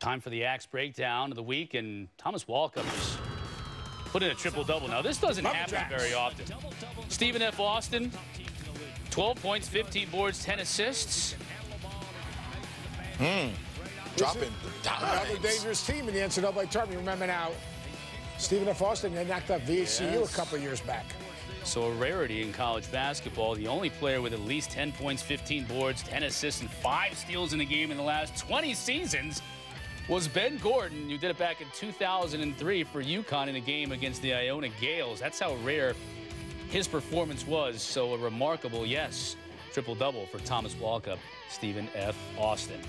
Time for the Axe Breakdown of the Week, and Thomas Walkup just put in a triple-double. Now, this doesn't happen very often. Stephen F. Austin, 12 points, 15 boards, 10 assists. Dropping another dangerous team in the NCAA tournament. Remember now, Stephen F. Austin had knocked up VHCU a couple of years back. So a rarity in college basketball, the only player with at least 10 points, 15 boards, 10 assists, and 5 steals in the game in the last 20 seasons was Ben Gordon, who did it back in 2003 for UConn in a game against the Iona Gales. That's how rare his performance was. So a remarkable, yes, triple-double for Thomas Walkup, Stephen F. Austin.